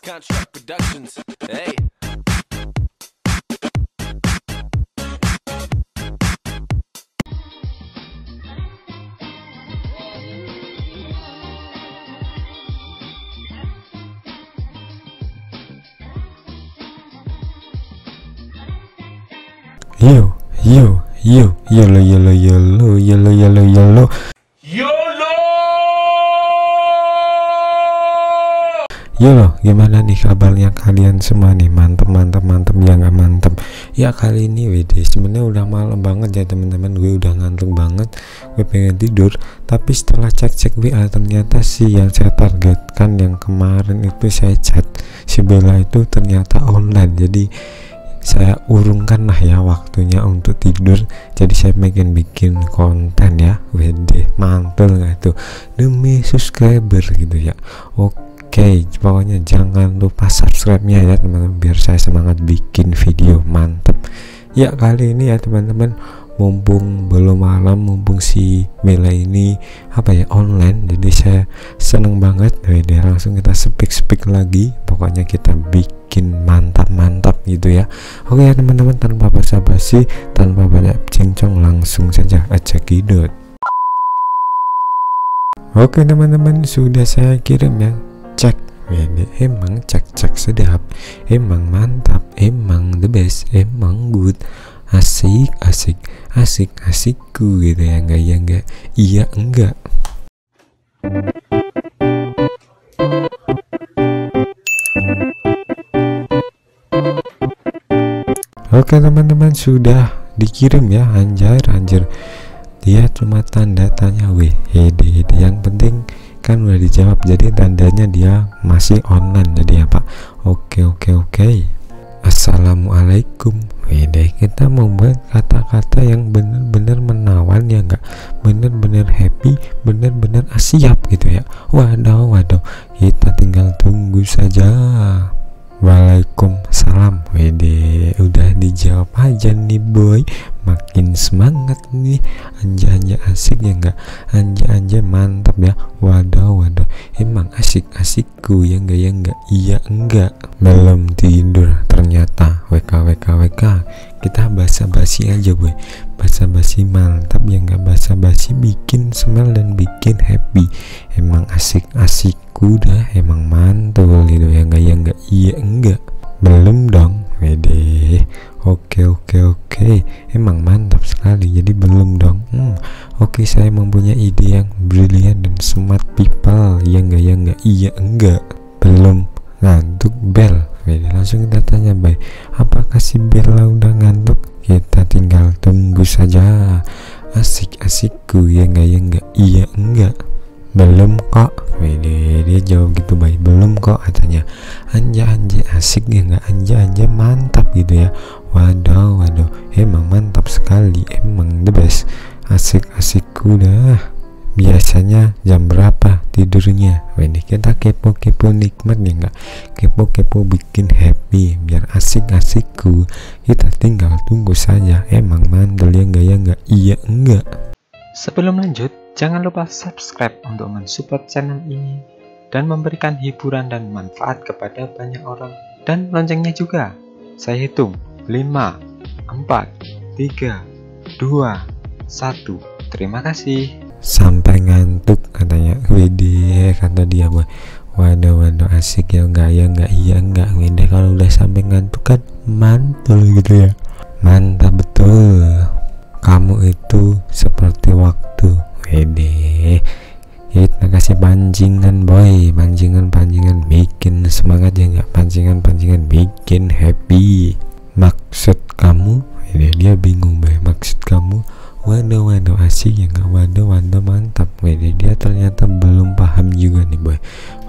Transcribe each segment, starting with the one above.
Contract Productions, hey. Yo, yo, yo, yellow, yellow, yellow, yellow, yellow, yellow. Yolo, gimana nih kabarnya kalian semua nih? Mantep ya, nggak mantep ya? Kali ini WD sebenarnya udah malam banget ya teman-teman, gue udah ngantuk banget, gue pengen tidur. Tapi setelah cek-cek WA ternyata si yang saya targetkan yang kemarin itu saya chat si Bella itu ternyata online, jadi saya urungkan lah ya waktunya untuk tidur. Jadi saya pengen bikin konten ya WD, mantul nggak tuh demi subscriber gitu ya. Oke, pokoknya jangan lupa subscribe-nya ya teman-teman, biar saya semangat bikin video mantep ya kali ini ya teman-teman. Mumpung belum malam, mumpung si Bella ini apa ya online, jadi saya seneng banget. Jadi langsung kita speak lagi, pokoknya kita bikin mantap gitu ya. Oke ya teman-teman, tanpa basa-basi, tanpa banyak cincong, langsung saja cekidot. Oke teman-teman, sudah saya kirim ya. Cek ini emang cek sedap, emang mantap, emang the best, emang good, asik asikku gitu ya. Enggak. Oke teman-teman, sudah dikirim ya. Anjir dia cuma tanda tanya WD, yang penting kan udah dijawab, jadi tandanya dia masih online jadi ya Pak. Oke. Assalamualaikum. Wede, kita membuat kata-kata yang bener-bener menawan ya, enggak, bener-bener happy, bener-bener siap gitu ya. Waduh, kita tinggal tunggu saja. Waalaikumsalam. Wede, udah dijawab aja nih boy, makin semangat nih. Anja asik ya enggak, anja mantap ya. Waduh, emang asik-asikku ya enggak. Belum tidur ternyata. WKWKWK. Kita basa-basi aja boy, basa-basi mantap ya enggak, basa-basi bikin semangat dan bikin happy. Emang asik-asikku dah, emang mantul gitu ya enggak. Belum dong WD. Oke. Emang mantap sekali. Jadi belum dong. Oke, saya mempunyai ide yang brilian dan smart people. Ya enggak. Belum ngantuk Bel. WD, langsung kita tanya Bay, apakah si Bella udah ngantuk? Kita tinggal tunggu saja. Asik-asikku ya enggak. Belum kok. Wede, dia jawab gitu Bay, belum kok katanya. Anja asik ya enggak, anja mantap gitu ya. Waduh, emang mantap sekali, emang the best, asik-asikku dah. Biasanya jam berapa tidurnya? Wede, kita kepo-kepo nikmat ya enggak, kepo-kepo bikin happy biar asik-asikku. Kita tinggal tunggu saja, emang mandel ya enggak. Sebelum lanjut, jangan lupa subscribe untuk mensupport channel ini dan memberikan hiburan dan manfaat kepada banyak orang, dan loncengnya juga. Saya hitung 5, 4, 3, 2, 1. Terima kasih. Sampai ngantuk katanya. Wede, kata dia boy. Waduh asik ya enggak. Wede, kalau udah sampai ngantuk kan mantul gitu ya. Mantap betul. Kamu itu seperti waktu. Wede, kita kasih pancingan boy, pancingan bikin semangat ya enggak, pancingan bikin happy. Maksud kamu? Wede, dia bingung boy, maksud kamu? Waduh asik ya enggak, waduh mantap. Wede, dia ternyata belum paham juga nih boy.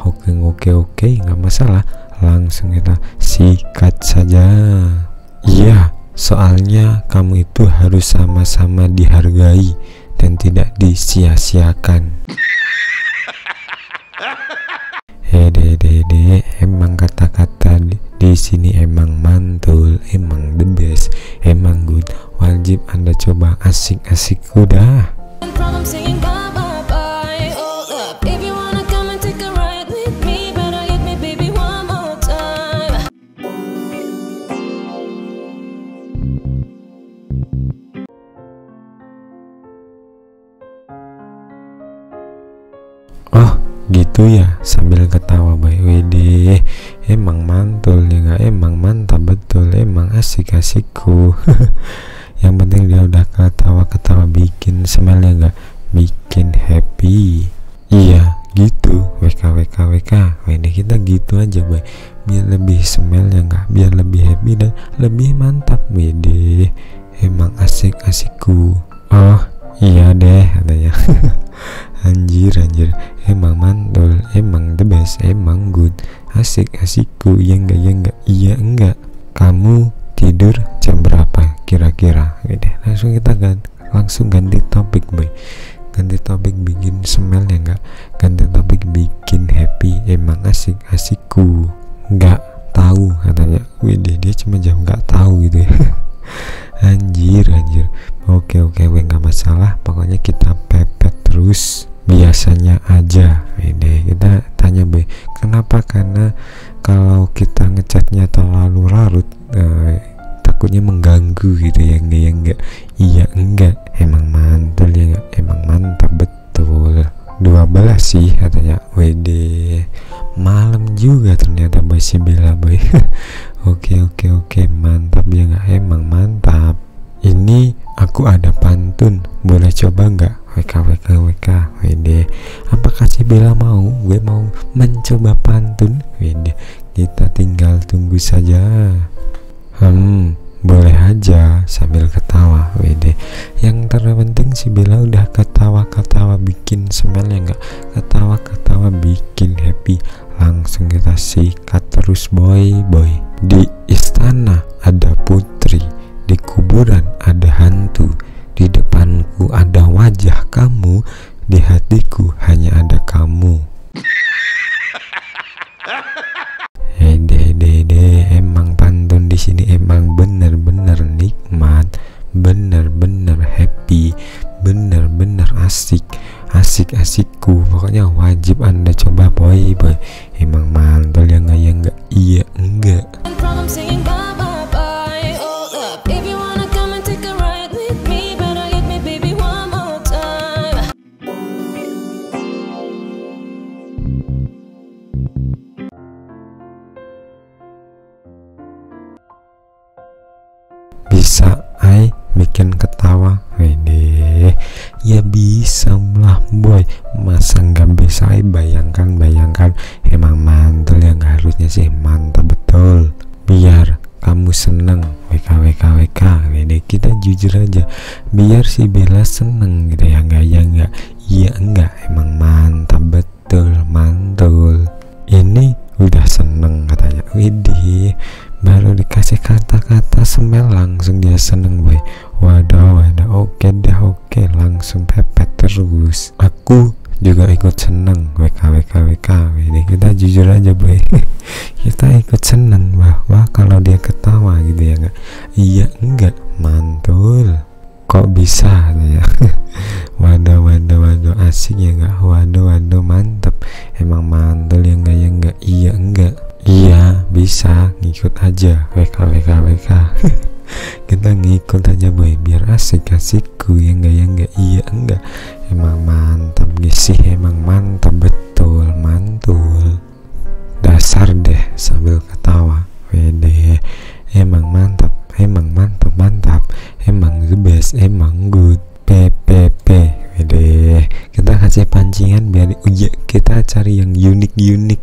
Oke, enggak masalah, langsung kita sikat saja. Iya, soalnya kamu itu harus sama-sama dihargai dan tidak disia-siakan. Hede, emang kata-kata di sini emang mantul, emang the best, emang good. Wajib Anda coba, asik-asikku dah. gitu ya, sambil ketawa. Wedeh, emang mantul ya, emang mantap betul, emang asik-asikku. Yang penting dia udah ketawa-ketawa, bikin smile ya enggak, bikin happy. Iya gitu, WKWKWK wedeh, kita gitu aja Bay, biar lebih smile ya enggak, biar lebih happy dan lebih mantap. Wedeh, emang asik-asikku. Oh iya deh katanya. Anjir, emang mantul, emang the best, emang good, asik-asikku. Iya enggak, kamu tidur jam berapa kira-kira? Langsung kita ganti topik Boy, ganti topik bikin smell ya enggak, ganti topik bikin happy, emang asik-asikku. Enggak tahu katanya. Widih, dia cuma jawab enggak tahu gitu ya. Anjir, oke, nggak masalah, pokoknya kita pepet terus biasanya aja. Ini kita tanya B, kenapa? Karena kalau kita ngechatnya terlalu larut, takutnya mengganggu gitu ya. Iya enggak, emang mantul ya enggak, emang mantap betul. 12 sih katanya. Wedeh, malam juga ternyata Boy, si Bella Boy. Oke, mantap ya enggak, emang mantap. Ini aku ada pantun, boleh coba enggak? WKWKWK wedeh, apakah si Bella mau? Gue mau mencoba pantun. Wedeh, kita tinggal tunggu saja. Boleh aja, sambil ketawa. Wedeh, yang terpenting si Bella udah ketawa-ketawa bikin smell ya enggak, ketawa-ketawa bikin happy. Langsung kita sikat terus boy. Di istana ada putri, di kuburan ada hantu, di depanku ada wajah kamu, di hatiku hanya ada kamu. Emang pantun di sini emang bener-bener nikmat, bener-bener happy, bener-bener asik-asikku. Pokoknya wajib Anda coba boy. Emang mantul ya enggak? Iya enggak. Bisa ai bikin ketawa? Wedeh, ya bisa lah Boy, masa nggak bisa? Ai bayangkan, emang mantul ya nggak, harusnya sih mantap betul, biar kamu seneng. WKWKWK wedeh, kita jujur aja, biar si Bella seneng gitu ya. Iya enggak, emang mantap betul, mantul. Ini udah seneng katanya. Wedeh, baru dikasih kata-kata smell langsung dia seneng Boy. Wadah, oke, langsung pepet terus. Aku juga ikut seneng. WKWKWK ini kita jujur aja Boy. Kita ikut seneng bahwa kalau dia ketawa gitu ya enggak? Iya enggak, mantul. Kok bisa ya? Wadah, asik ya enggak? Wadah, mantep. Emang mantul ya enggak? Iya enggak. Iya bisa, ngikut aja WKWKWK. Kita ngikut aja Boy, biar asik-asikku ya enggak. Iya enggak, emang mantap sih, emang mantap betul, mantul. Dasar deh, sambil ketawa. Wedeh, emang mantap, emang the best, emang good. PPP wedeh, kita kasih pancingan biar kita cari yang unik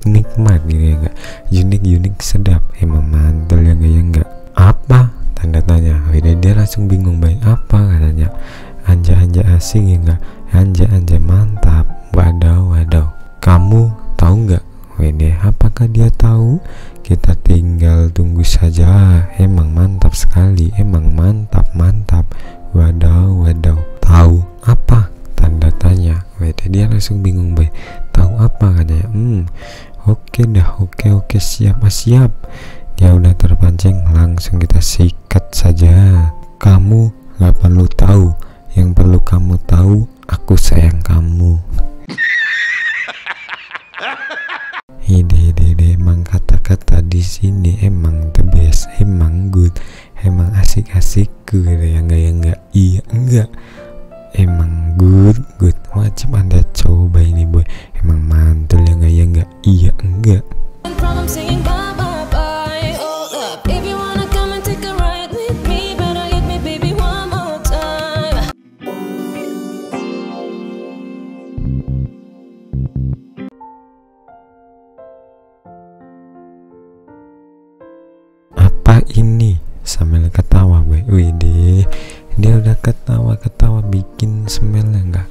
nikmat gitu ya enggak, unik sedap. Emang mantul ya enggak? Apa tanda tanya? Wedeh, dia langsung bingung Bay, apa katanya? Anja asing ya enggak, anja mantap. Wadah, kamu tahu enggak? Wedeh, apakah dia tahu? Kita tinggal tunggu saja. Emang mantap sekali, emang mantap. Wadah, tahu apa? Tanda tanya. Wedeh, dia langsung bingung Bay, tahu apa katanya? Oke, siap. Dia udah terpancing, langsung kita sikat saja. Kamu gak perlu tahu, yang perlu kamu tahu aku sayang kamu. Ide, emang kata-kata di sini emang the best, emang good, emang asik-asikku gitu ya enggak? Iya enggak. Emang good, wajib Anda coba ini boy. Emang mantul ya gak? Iya enggak. Apa ini? Sambil ketawa boy. Widih, dia udah ketawa bikin smell ya enggak,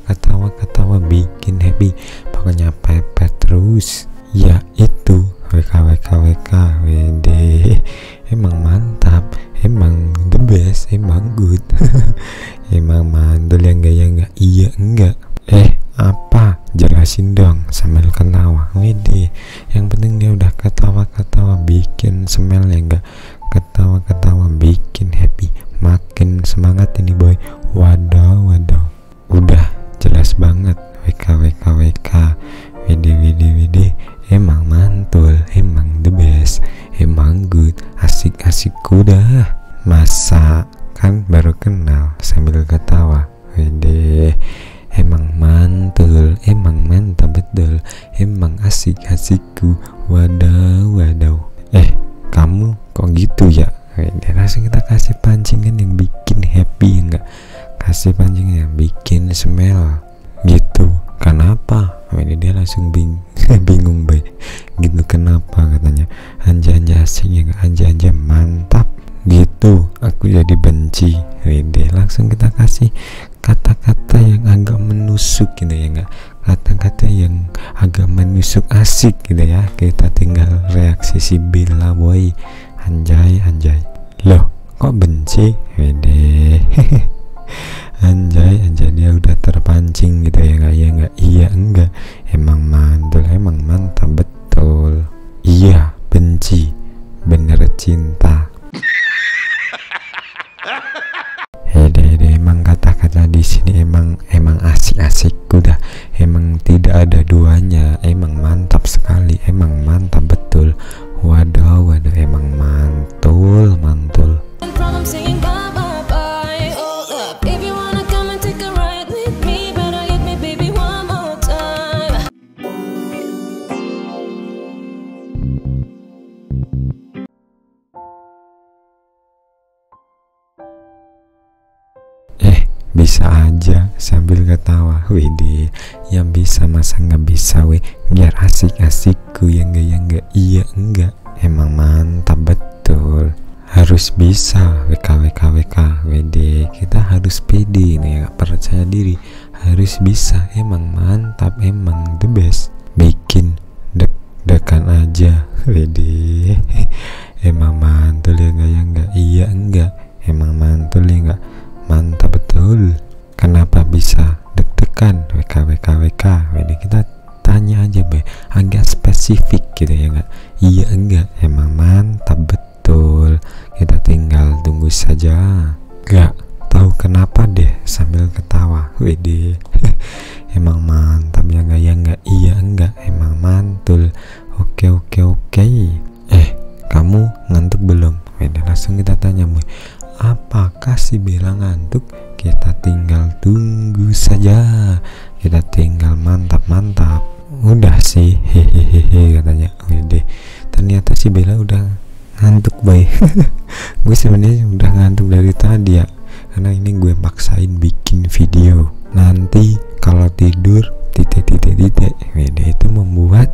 ketawa bikin happy, pokoknya pepet terus ya itu. WKWKWK WD, emang mantap, emang the best, emang good. Emang mandul ya enggak, iya enggak. Apa, jelasin dong sambil ketawa. Widih, yang penting dia udah ketawa bikin smell ya enggak, ketawa bikin happy, makin semangat ini boy. Waduh, udah jelas banget. WKWKWK WD, emang mantul, emang the best, emang good, asik kuda. Masa kan baru kenal sambil ketawa. WD, emang mantul, emang mantap betul, emang asik-asikku. Waduh, kamu kok gitu ya? Langsung kita kasih pancingan yang bikin happy enggak, kasih pancingan yang bikin smell gitu. Kenapa? Dia langsung bingung boy gitu, kenapa katanya anja-anja asing ya enggak, anja-anja mantap gitu, aku jadi benci. Langsung kita kasih kata-kata yang agak menusuk gitu ya enggak, kata-kata yang agak menusuk asik gitu ya. Kita tinggal reaksi si Bella boy. Anjay, loh kok benci? Wede, anjay, dia udah terpancing gitu ya enggak, iya enggak, emang mantap betul. Iya benci, bener cinta. Hede, emang kata-kata di sini emang asik-asik udah, emang tidak ada duanya, emang mantap sekali, emang mantap betul. Waduh, emang mantul. Bisa aja sambil ketawa. Widih, yang bisa masa nggak bisa we, biar asik-asikku yang enggak. Iya enggak, emang mantap betul, harus bisa. WKWKWK WD, kita harus pede nih ya, percaya diri, harus bisa, emang mantap, emang the best, bikin deg-degan aja. WD, emang mantul ya enggak? Iya enggak, emang mantul ya enggak, mantap betul. Kenapa bisa deg-degan? WKWKWK WD, kita tanya aja be, agak spesifik gitu ya enggak, iya enggak, emang mantap betul. Kita tinggal tunggu saja. Gak tahu kenapa deh sambil ketawa. Wede, emang mantap ya enggak, iya enggak, emang mantul. Oke. Kamu ngantuk belum? Wede, langsung kita tanya boy, apakah si Bella ngantuk? Kita tinggal tunggu saja, kita tinggal mantap. Udah sih, hehehe katanya. Wede, ternyata si Bella udah ngantuk boy. Gue sebenarnya udah ngantuk dari tadi ya, karena ini gue paksain bikin video. Nanti kalau tidur titik. Wede, itu membuat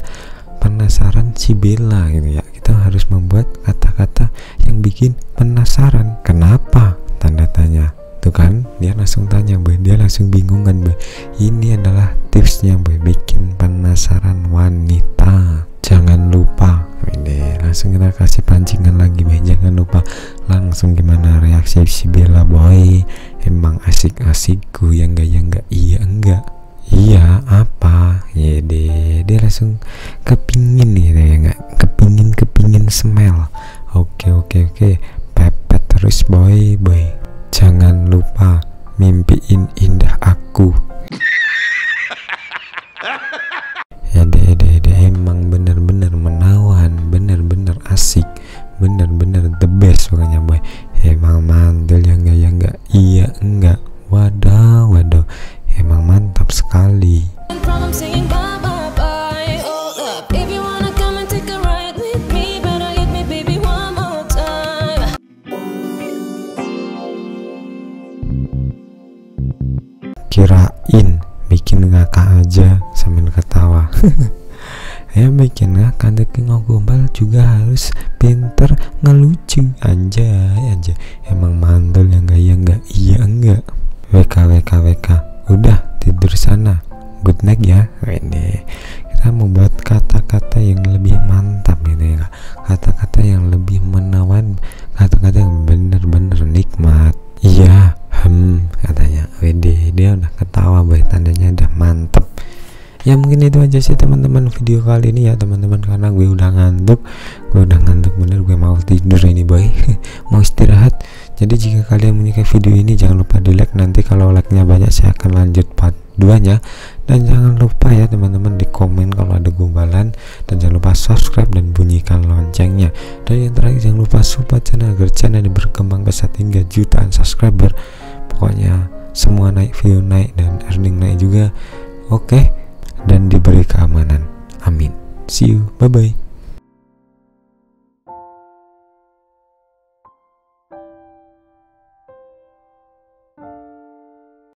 penasaran si Bella gitu ya. Kita harus membuat kata-kata yang bikin penasaran. Kenapa? Tanda tanya. Tuh kan, dia langsung tanya boy, dia langsung bingung kan boy. Ini adalah tipsnya boy, bikin penasaran wanita. Jangan lupa. Ini langsung kita kasih pancingan lagi boy. Jangan lupa. Langsung gimana reaksi si Bella boy? Emang asik-asikku yang enggak? Iya enggak. Iya apa? Ya dia langsung kepingin gitu ya enggak, kepingin smell. Oke, pepet terus boy. Jangan lupa mimpiin indah aku. Ya dia emang bener-bener menawan, bener-bener asik, bener-bener the best pokoknya boy. Emang mantul ya enggak? Iya enggak. Waduh. Kirain bikin ngakak aja sambil ketawa. Ya bikin ngakak, tapi ngogombal juga harus pinter ngelucu. Anjay emang mandul yang enggak. WK udah tidur sana, good night ya. Ini kita membuat kata-kata yang lebih mantap gitu ya, kata-kata yang lebih menawan, kata-kata yang bener-bener nikmat. Iya katanya WD, dia udah ketawa, baik tandanya udah mantep. Ya mungkin itu aja sih teman-teman video kali ini ya teman-teman, karena gue udah ngantuk bener, gue mau tidur ini boy. Mau istirahat. Jadi jika kalian menyukai video ini jangan lupa di like, nanti kalau like-nya banyak saya akan lanjut part 2 nya. Dan jangan lupa ya teman-teman di komen kalau ada gombalan, dan jangan lupa subscribe dan bunyikan loncengnya. Dan yang terakhir jangan lupa support channel agar channel ini berkembang besar 3 jutaan subscriber. Pokoknya semua naik, view naik, dan earning naik juga. Oke. Dan diberi keamanan. Amin. See you. Bye-bye.